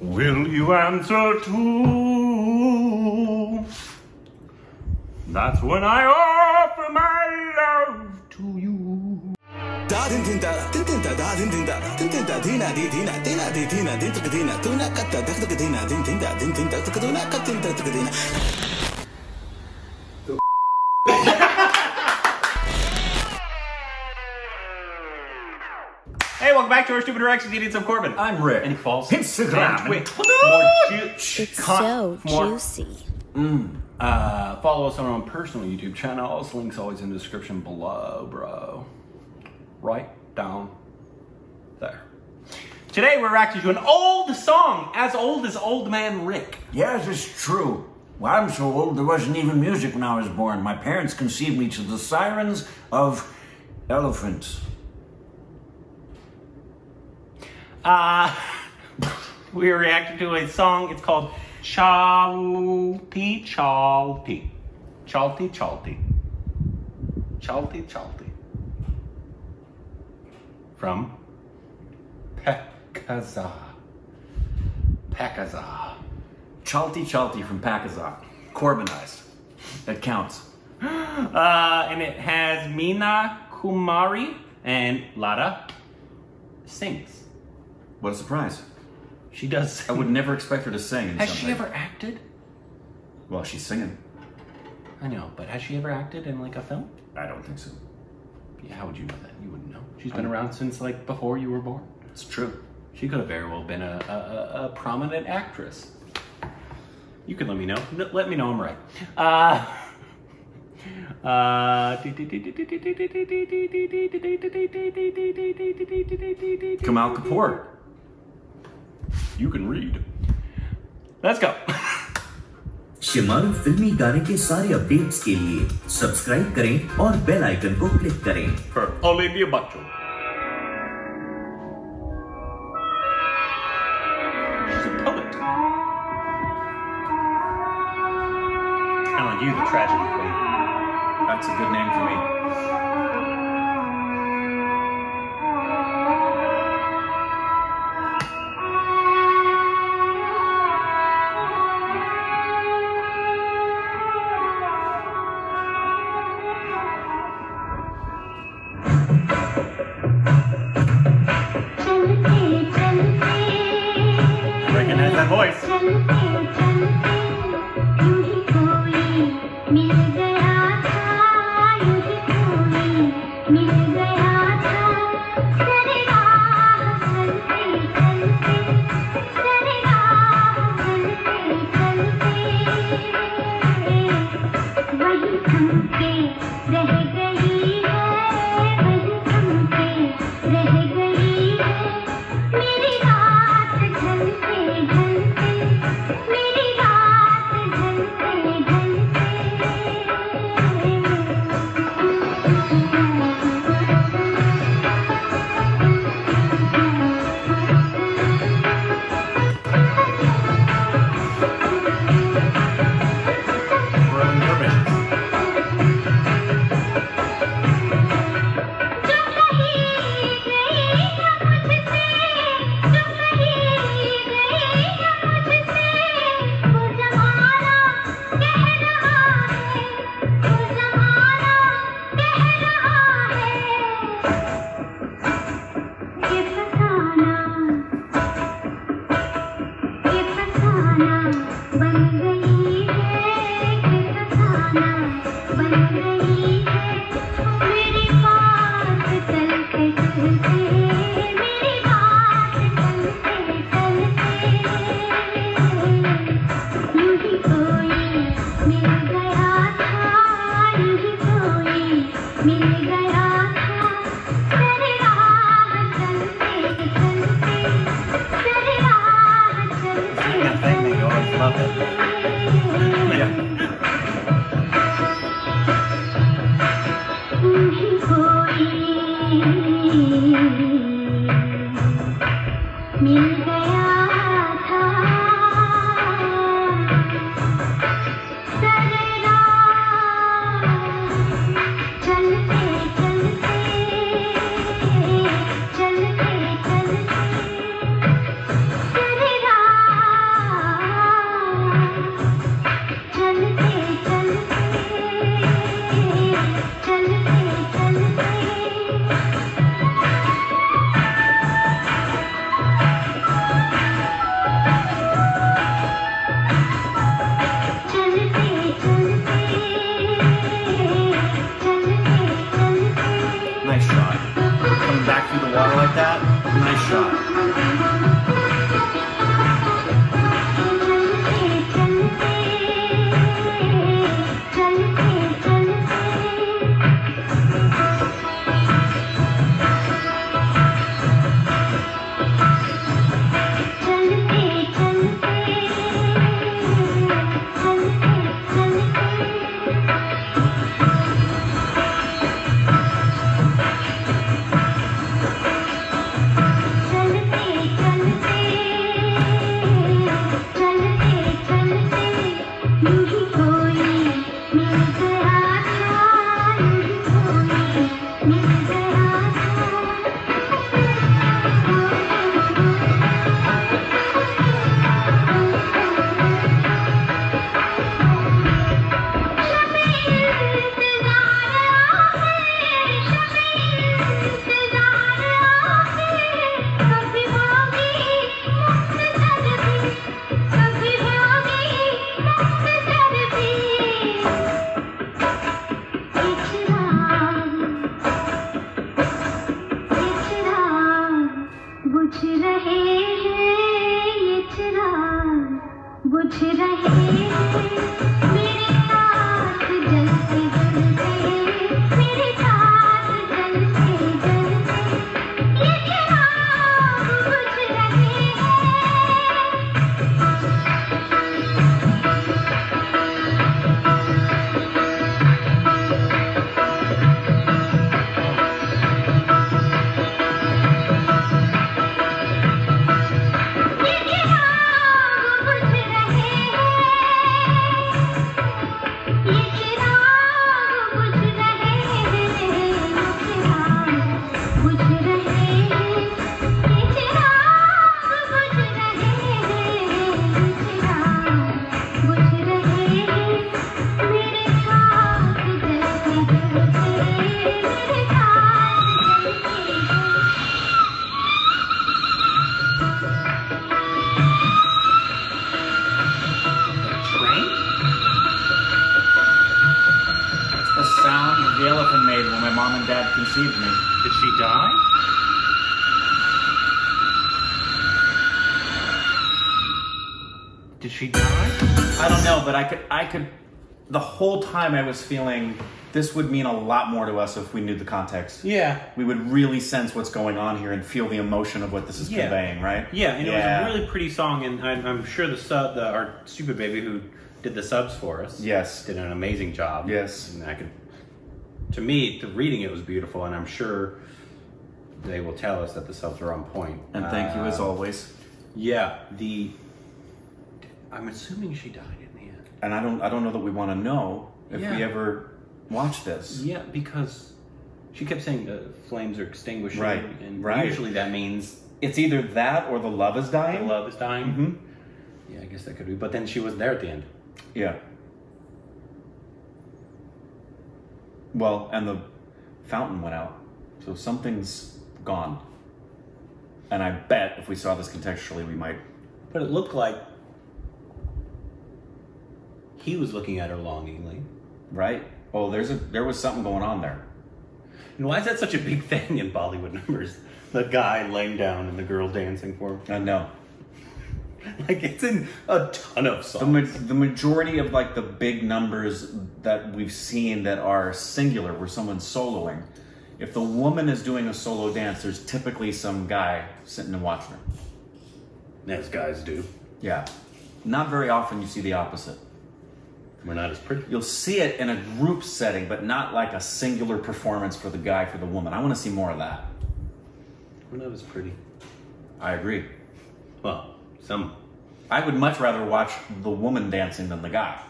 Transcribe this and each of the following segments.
Will you answer to? That's when I offer my love to you. Hey, welcome back to Our Stupid Reactions. It's I'm Corbin. I'm Rick. And he falls. Instagram. And it's so juicy. Follow us on our own personal YouTube channels. Links always in the description below, bro. Right down there. Today we're reacting to an old song, as old as Old Man Rick. Yes, it's true. Well, I'm so old there wasn't even music when I was born. My parents conceived me to the sirens of elephants. We reacted to a song. It's called Chalte Chalte. Chalte Chalte. Chalte Chalte. From Pakeezah. Pakeezah. Chalte Chalte from Pakeezah. Corbinized. That counts. And it has Meena Kumari and Lara sings. What a surprise. She does sing. I would never expect her to sing in something. Has she ever acted? Well, she's singing. I know, but has she ever acted in like a film? I don't think so. Yeah, how would you know that? You wouldn't know. She's been around since like before you were born. It's true. She could have very well been a prominent actress. You can let me know. Let me know I'm right. Kamal Kapoor. You can read. Let's go. Shemaroo फिल्मी गाने के सारे updates के लिए subscribe करें और bell icon को click करें। For Amitabh Bachchan. She's a poet. I like you, the tragedy queen. That's a good name for me. The whole time I was feeling this would mean a lot more to us if we knew the context. Yeah. We would really sense what's going on here and feel the emotion of what this is conveying, right? Yeah, and it was a really pretty song, and I'm sure our stupid baby who did the subs for us did an amazing job. Yes. And to me, the reading it was beautiful, and I'm sure they will tell us that the subs were on point. And thank you as always. Yeah, I'm assuming she died. And I don't know that we want to know if we ever watch this. Yeah, because she kept saying the flames are extinguishing. Right. And usually that means it's either that or the love is dying. The love is dying. Mm-hmm. Yeah, I guess that could be. But then she wasn't there at the end. Yeah. Well, and the fountain went out. So something's gone. And I bet if we saw this contextually, we might. But it looked like he was looking at her longingly. Right. Oh, there was something going on there. And why is that such a big thing in Bollywood numbers? The guy laying down and the girl dancing for him. I know. Like, it's in a ton of songs. The majority of, like, the big numbers that we've seen that are singular, where someone's soloing, if the woman is doing a solo dance, there's typically some guy sitting and watching her. As guys do. Yeah. Not very often you see the opposite. We're not as pretty. You'll see it in a group setting, but not like a singular performance for the guy, for the woman. I want to see more of that. We're not as pretty. I agree. Well, some. I would much rather watch the woman dancing than the guy.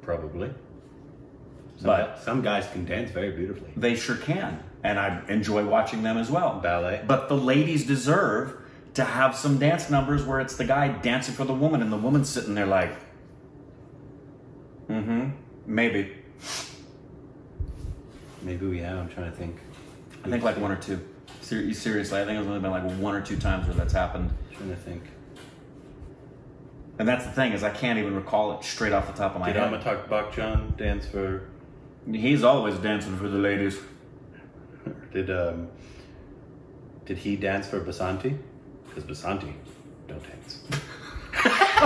Probably. But some guys can dance very beautifully. They sure can. And I enjoy watching them as well. Ballet. But the ladies deserve to have some dance numbers where it's the guy dancing for the woman and the woman's sitting there like, maybe. Maybe we have, I'm trying to think. I think like one or two. Seriously, I think it's only been like one or two times where that's happened. I'm trying to think. And that's the thing, is I can't even recall it straight off the top of my head. Did Amitabh Bachchan dance for... He's always dancing for the ladies. Did he dance for Basanti? Because Basanti don't dance.